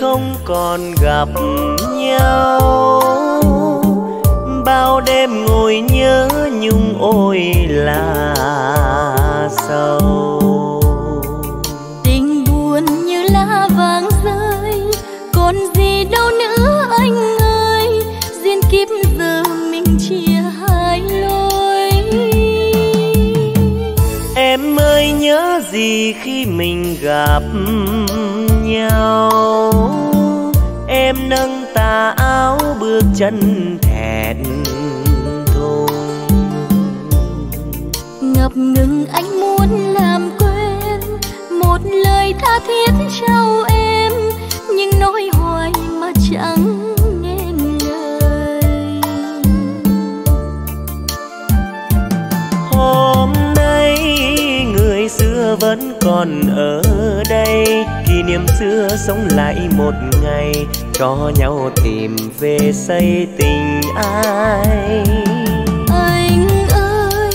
không còn gặp nhau. Bao đêm ngồi nhớ nhung ôi là sầu. Tình buồn như lá vàng rơi, còn gì đâu nữa anh ơi. Duyên kiếp giờ mình chia hai lối. Em ơi nhớ gì khi mình gặp nhau. Em nâng tà áo bước chân thẹn thùng. Ngập ngừng anh muốn làm quên, một lời tha thiết trao em, nhưng nói hoài mà chẳng nghe lời. Hôm nay người xưa vẫn còn ở đây, kỷ niệm xưa sống lại một ngày, cho nhau tìm về xây tình ai. Anh ơi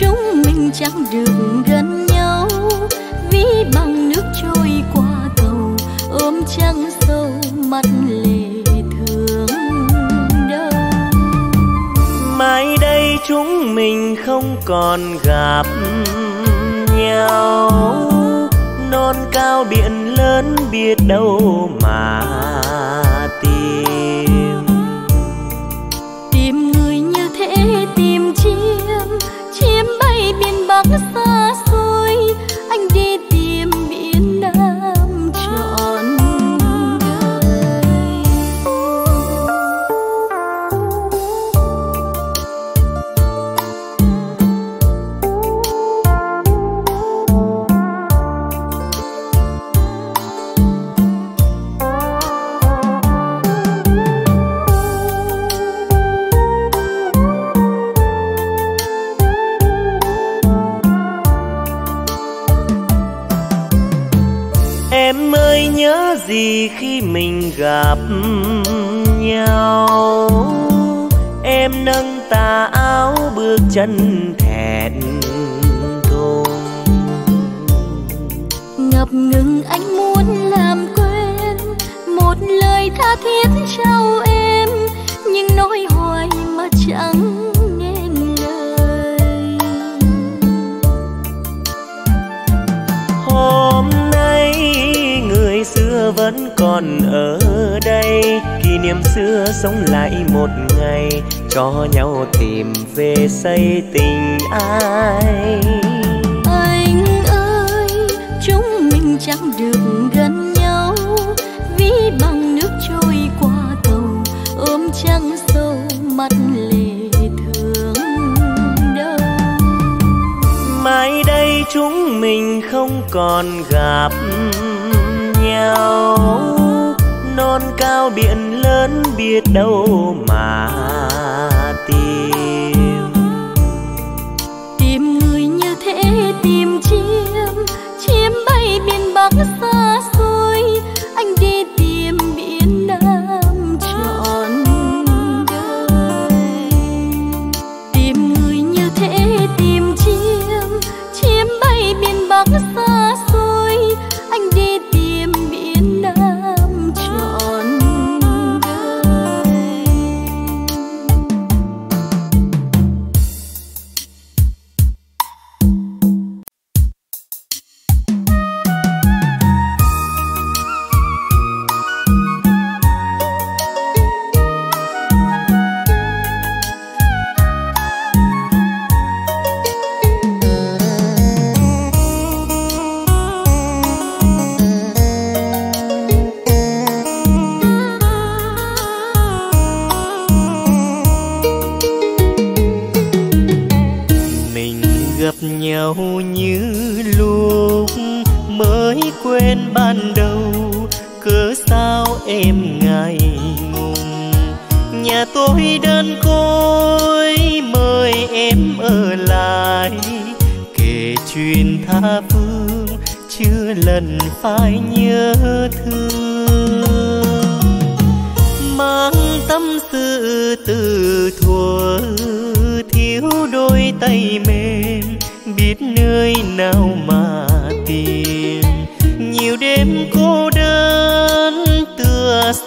chúng mình chẳng được gần nhau, ví bằng nước trôi qua cầu, ôm trăng sâu mắt lệ thương đau. Mai đây chúng mình không còn gặp nhau, non cao biển lớn biết đâu mà tìm. Tìm người như thế tìm chim, chim bay biển Bắc xa xôi, anh đi tìm biển Nam trọn đời. Em ơi nhớ gì khi mình gặp nhau. Em nâng tà áo bước chân thẹn thùng. Ngập ngừng anh muốn làm quên, một lời tha thiết trao em, nhưng nói hoài mà chẳng nghe lời. Hôm nay người xưa vẫn còn ở đây, kỷ niệm xưa sống lại một ngày, cho nhau tìm về xây tình ai. Anh ơi chúng mình chẳng được gần nhau, ví bằng nước trôi qua cầu, ôm trăng sâu mắt lệ thương đau. Mai đây chúng mình không còn gặp nhau, non cao biển lớn biết đâu mà tìm. Tìm người như thế tìm chim, chim bay biển Bắc xa xôi, anh đi tìm biển Nam trọn đời. Tìm người như thế tìm chim, chim bay biển Bắc xa xôi, anh đi tìm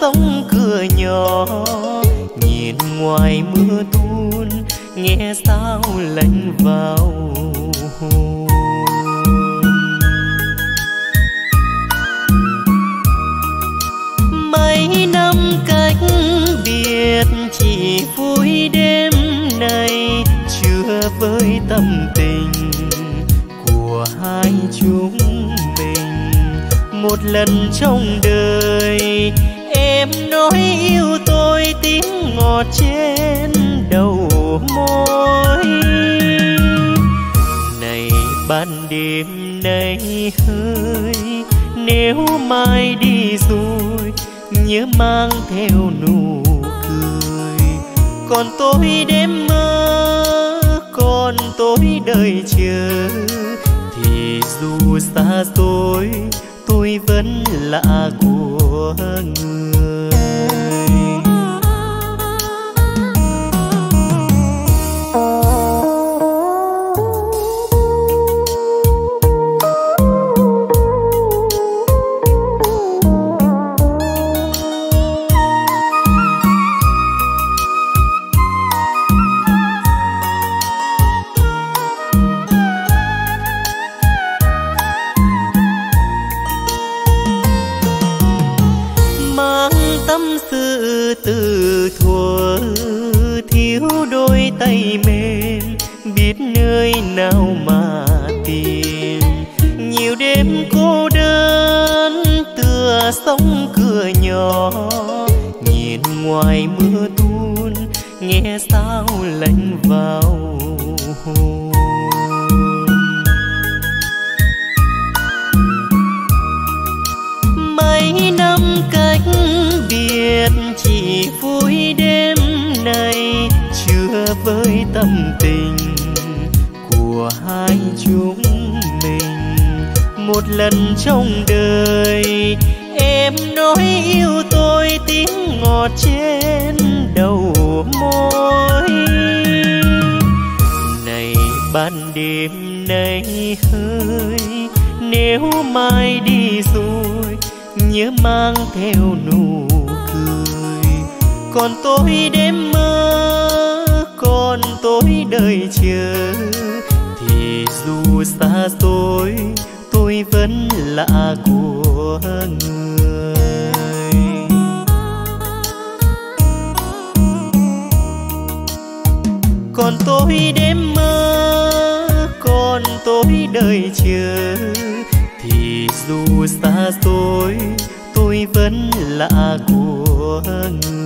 sóng cửa nhỏ, nhìn ngoài mưa tuôn nghe sao lạnh vào hồ. Mấy năm cách biệt chỉ vui đêm nay chưa với tâm tình của hai chúng mình. Một lần trong đời em nói yêu tôi tiếng ngọt trên đầu môi. Này ban đêm nay hơi, nếu mai đi rồi nhớ mang theo nụ cười. Còn tôi đêm mơ, còn tôi đợi chờ, thì dù xa xôi tôi vẫn là của người. Tay mềm biết nơi nào mà tìm, nhiều đêm cô đơn tựa sóng cửa nhỏ, nhìn ngoài mưa tuôn nghe sao lạnh vào hồ. Mấy năm cách biệt chỉ vui đêm nay với tâm tình của hai chúng mình. Một lần trong đời em nói yêu tôi tiếng ngọt trên đầu môi. Này ban đêm nay hơi, nếu mai đi rồi nhớ mang theo nụ cười. Còn tôi đêm mơ, còn tôi đợi chờ, thì dù xa xôi tôi vẫn là của người. Còn tôi đêm mơ, còn tôi đợi chờ, thì dù xa xôi tôi vẫn là của người.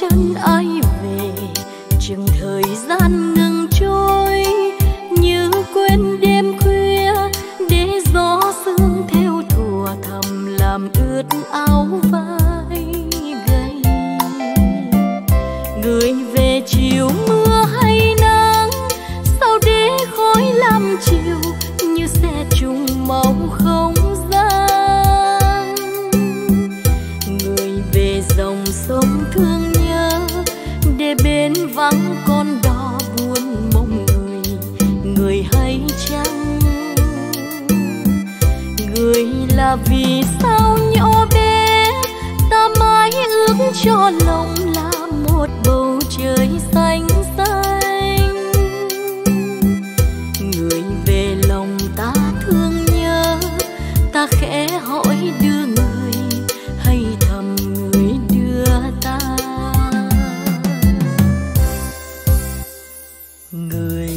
Chân ai về chừng thời gian ngừng trôi. chiều như xe trùng màu không gian. Người về dòng sông thương nhớ để bên vắng con đò buồn mong người. Người hay chăng người là vì sao nhỏ bé ta mãi ước cho lòng là một bầu trời xanh xanh. Người về lòng ta thương nhớ, ta khẽ hỏi đưa người hay thầm người đưa ta. Người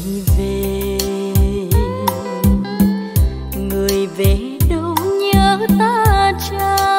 về đâu nhớ ta chăng?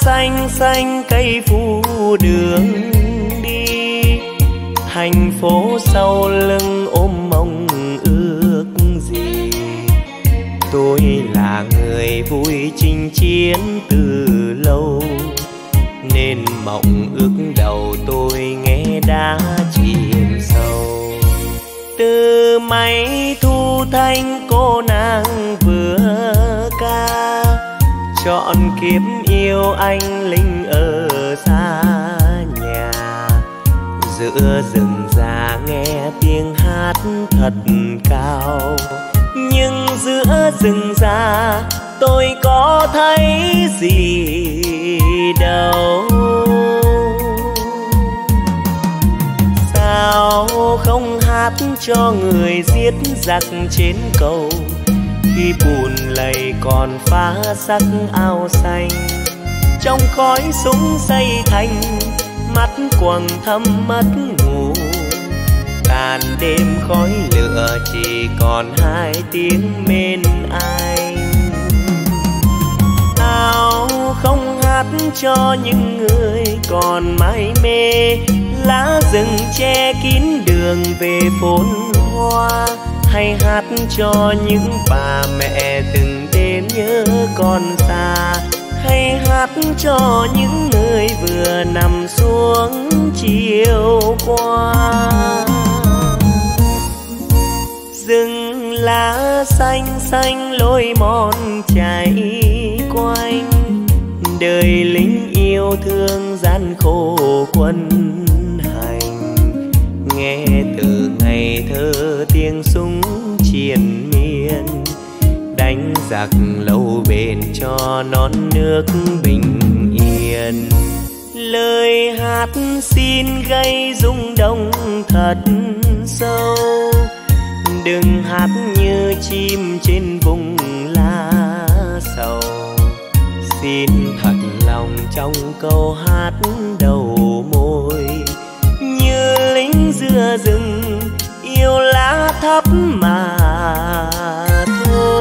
Xanh xanh cây phủ đường đi, thành phố sau lưng ôm mong ước gì. Tôi là người vui chinh chiến từ lâu, nên mộng ước đầu tôi nghe đã chìm sâu. Từ máy thu thanh cô nàng vừa ca, chọn kiếp yêu anh linh ở xa nhà. Giữa rừng già nghe tiếng hát thật cao, nhưng giữa rừng già tôi có thấy gì? cho người giết giặc trên cầu, khi bùn lầy còn phá sắc ao xanh. Trong khói súng dây thành, mắt quầng thâm mất ngủ. Tàn đêm khói lửa chỉ còn hai tiếng mên ai. Tao không hát cho những người còn mãi mê, lá rừng che kín đường về phồn hoa. Hay hát cho những bà mẹ từng đêm nhớ con xa. Hay hát cho những người vừa nằm xuống chiều qua. Rừng lá xanh xanh lối mòn chạy quanh, đời lính yêu thương gian khổ quân hành. Nghe từ ngày thơ tiếng súng triền miên, đánh giặc lâu bền cho non nước bình yên. Lời hát xin gây rung động thật sâu, đừng hát như chim trên vùng lá sầu. Xin thật lòng trong câu hát đầu môi, như lính giữa rừng yêu lá thấp mà thôi.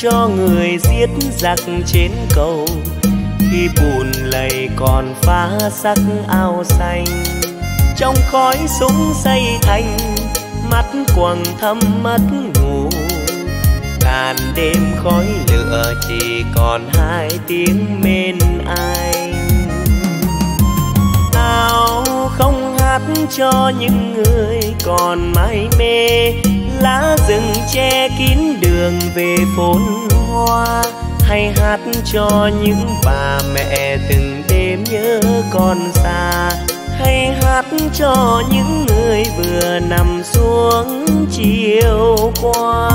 Cho người giết giặc trên cầu, khi bùn lầy còn phá sắc ao xanh. Trong khói súng dây thành, mắt quầng thâm mất ngủ. Tàn đêm khói lửa chỉ còn hai tiếng mên ai. Tao không hát cho những người còn mãi mê, lá rừng che kín đường về phồn hoa. Hay hát cho những bà mẹ từng đêm nhớ con xa. Hay hát cho những người vừa nằm xuống chiều qua.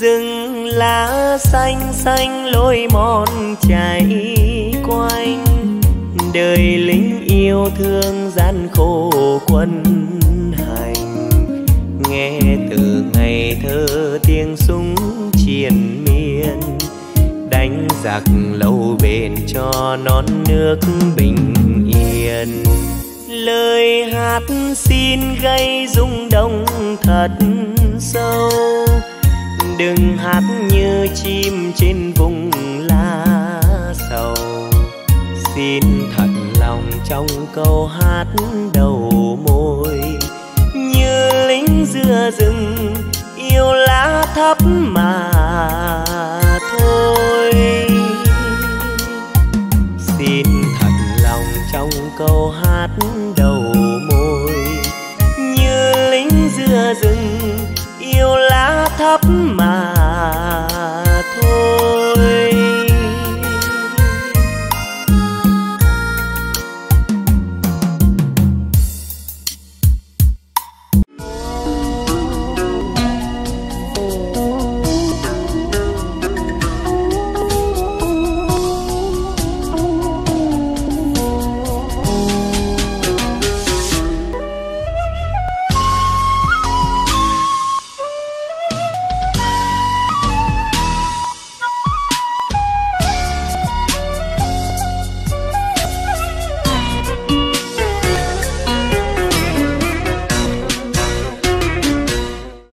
Rừng lá xanh xanh lối mòn chạy quanh, đời lính yêu thương gian khổ quân hành. Nghe từ ngày thơ tiếng súng triền miên, đánh giặc lâu bền cho non nước bình yên. Lời hát xin gây rung động thật sâu, đừng hát như chim trên vùng lá sầu. Xin thật lòng trong câu hát đầu môi, như lính giữa rừng yêu lá thấp mà